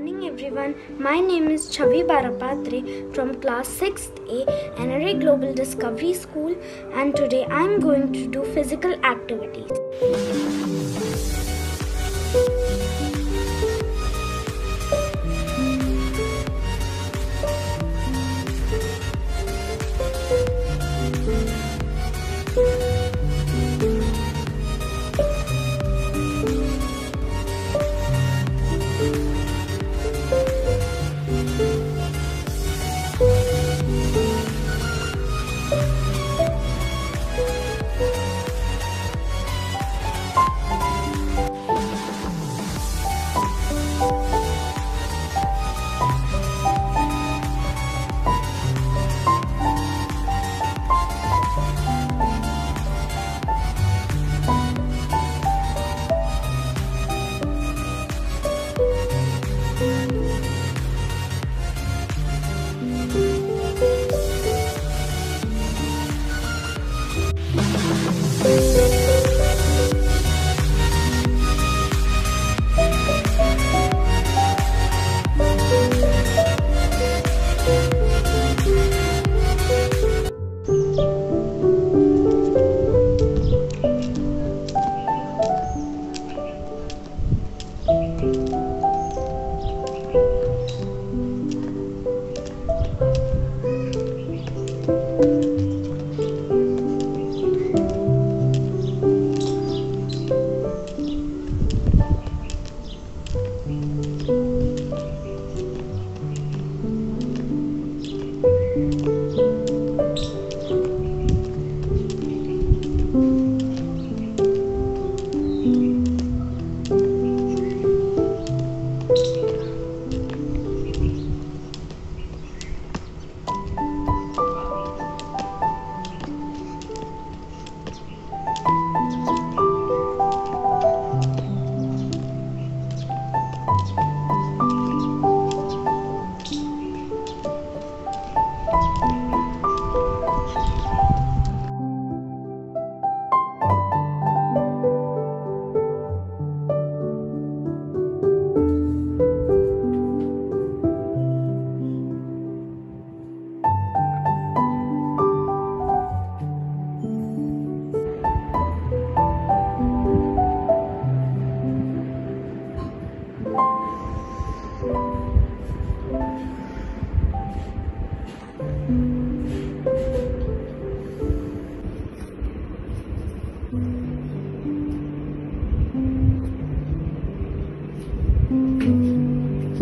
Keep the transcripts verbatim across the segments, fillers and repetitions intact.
morning everyone, my name is Chhavi Barapatre from class sixth A, N R I Global Discovery School, and today I am going to do physical activities.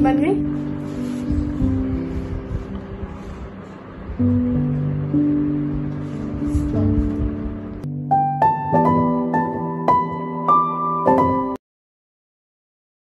बन गई।